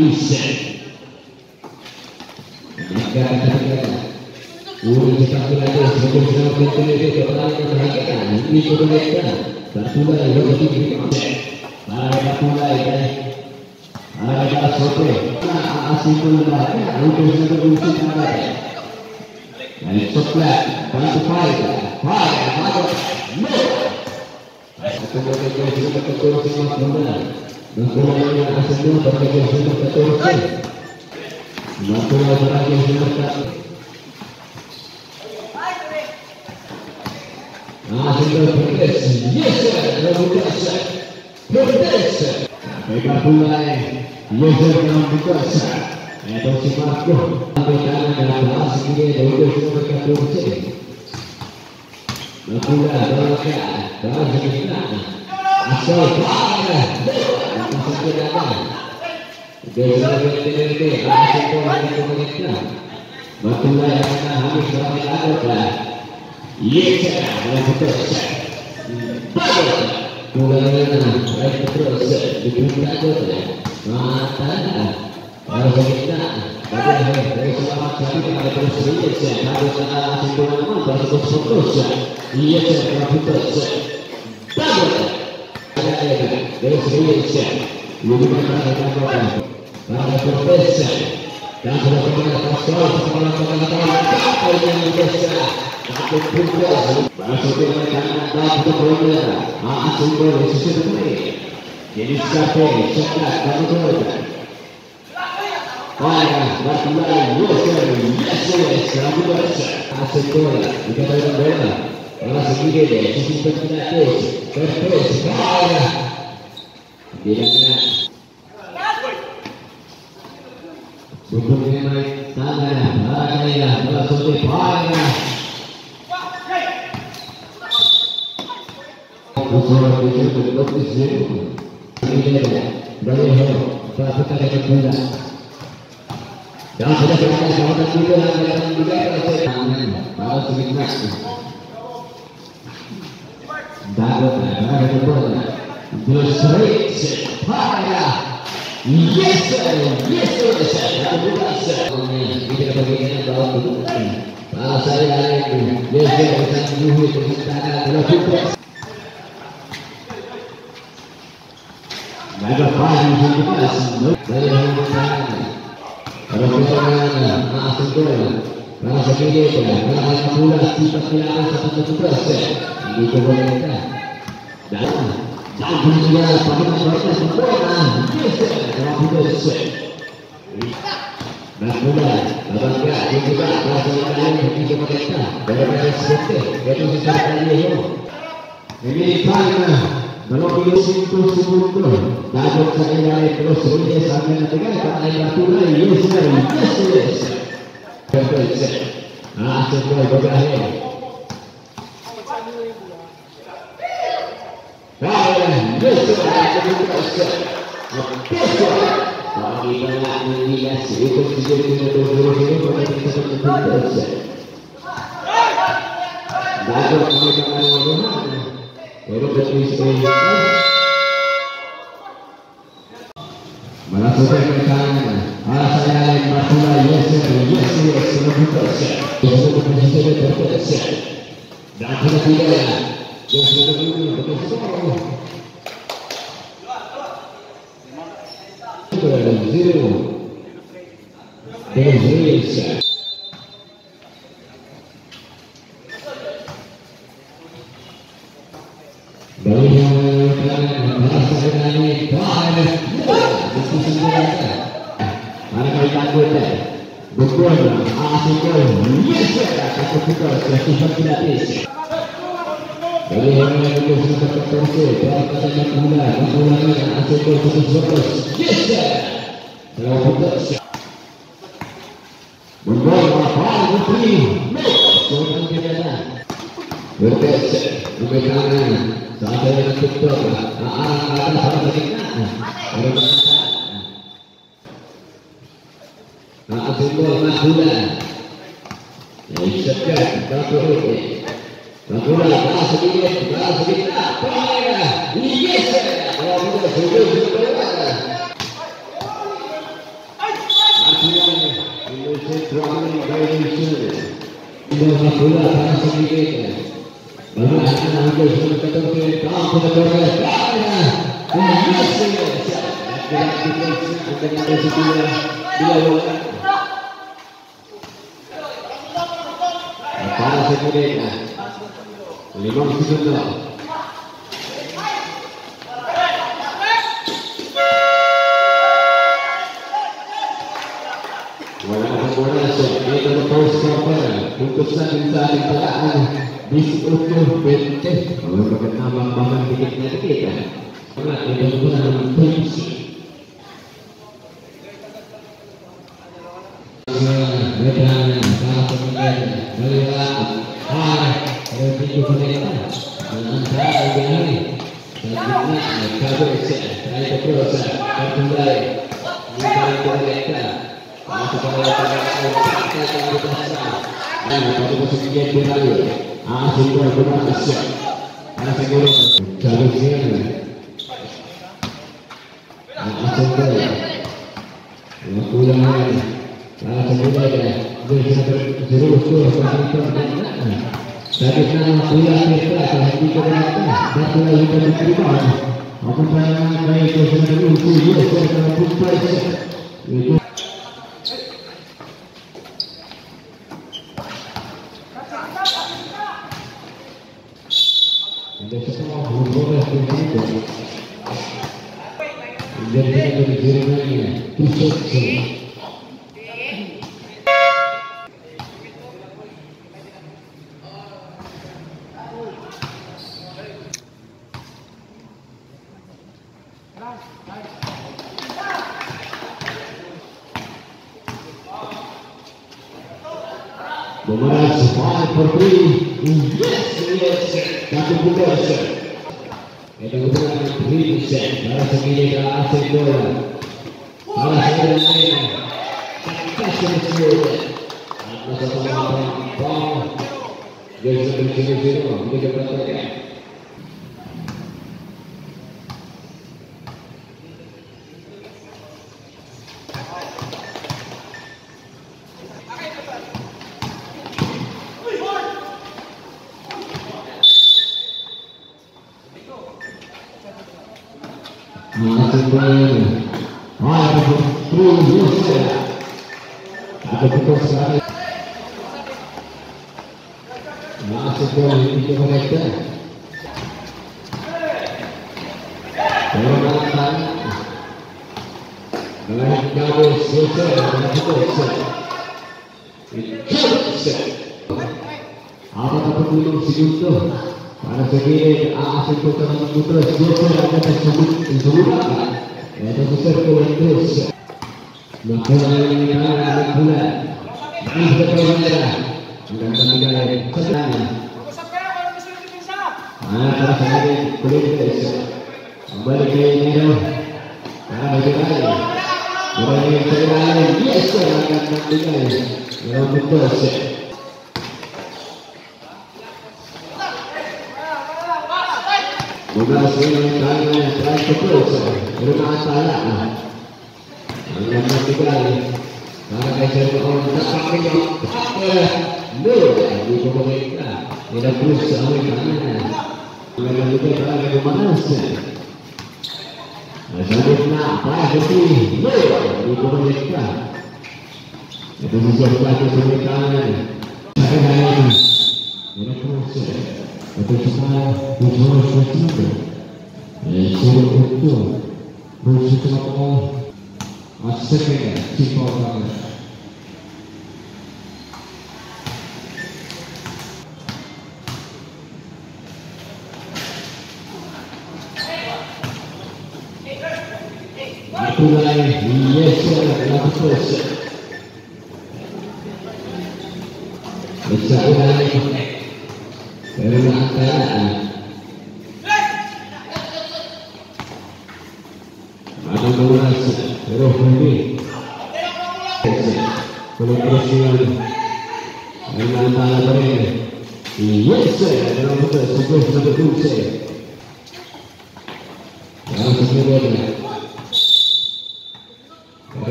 Yes, Lima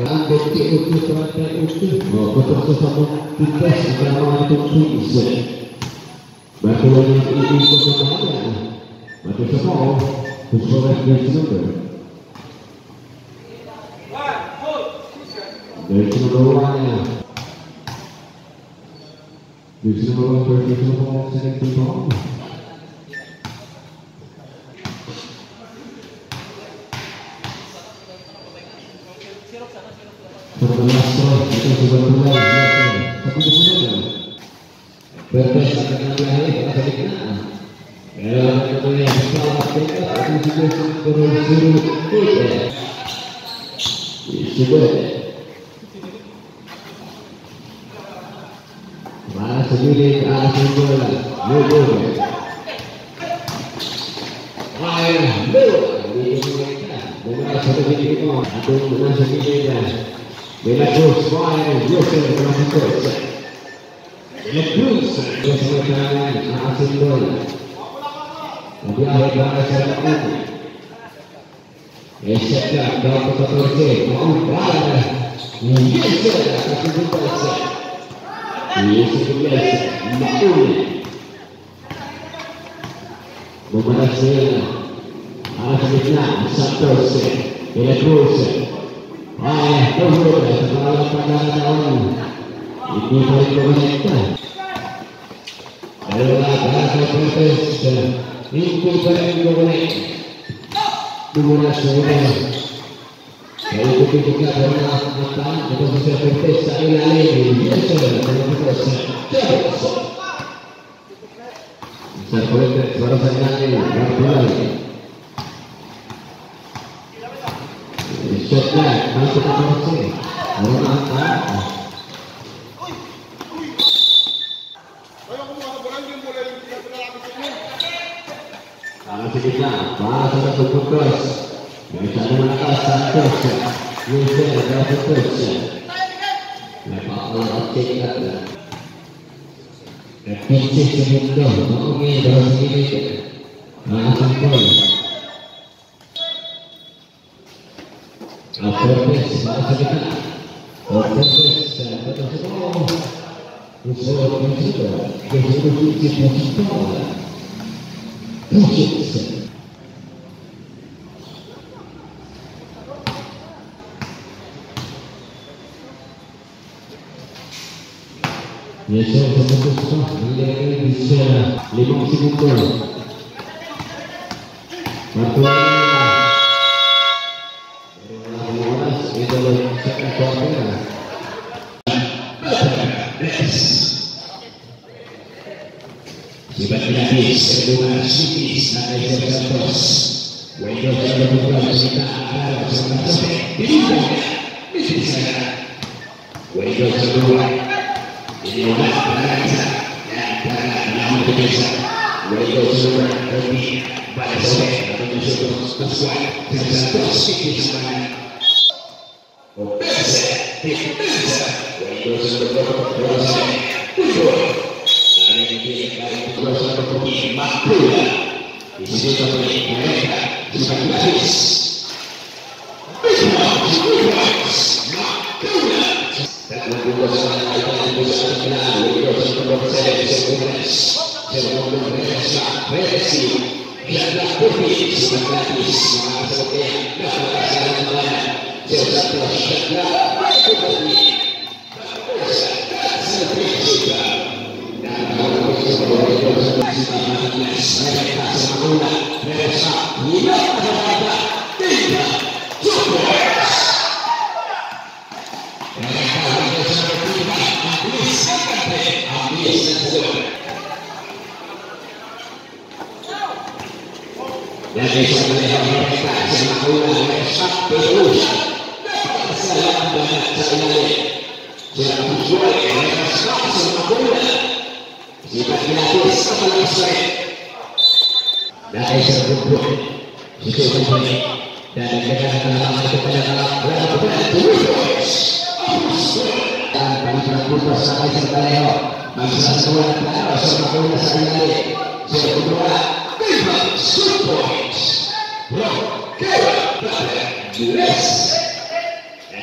Batu Yes.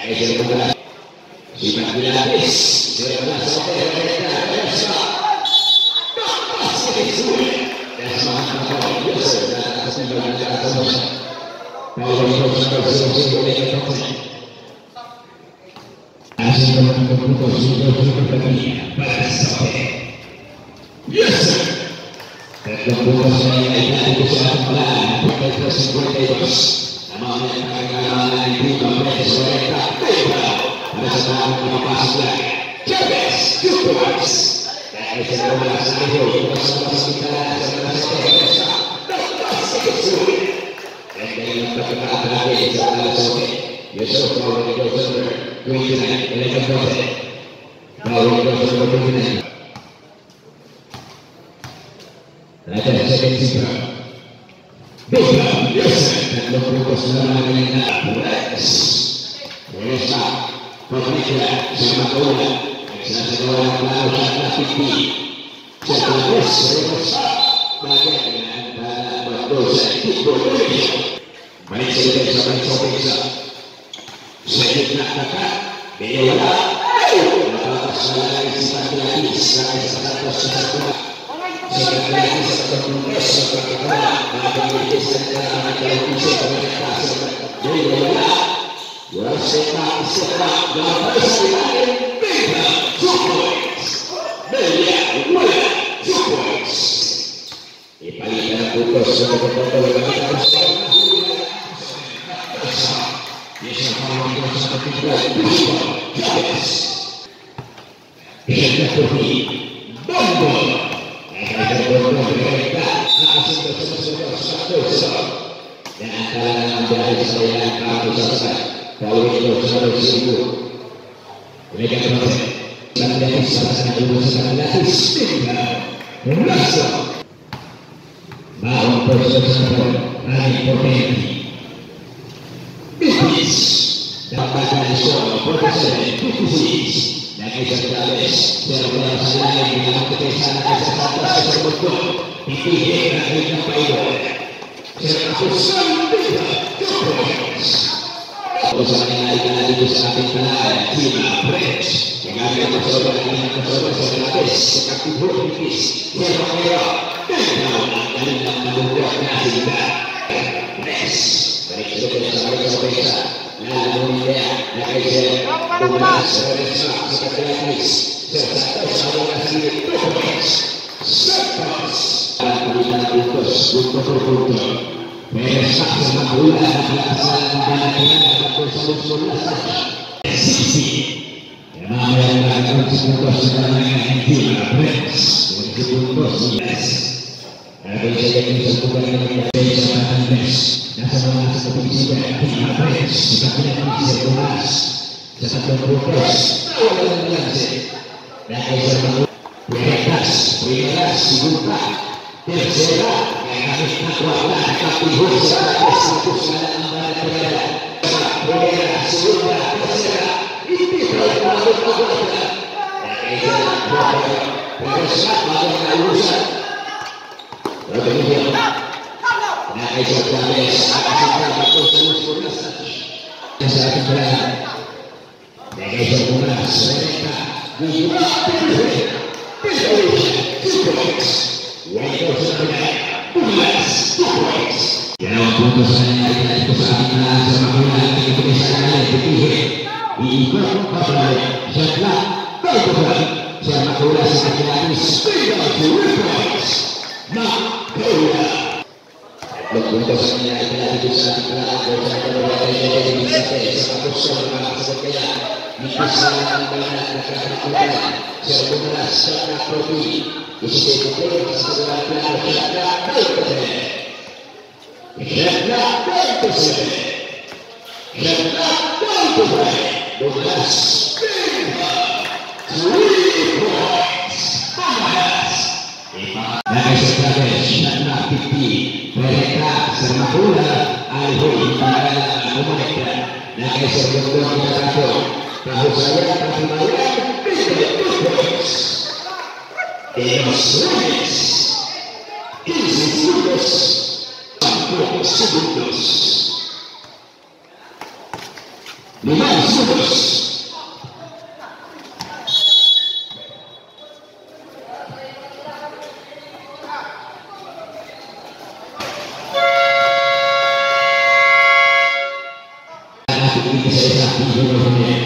Segundos. Terima kasih.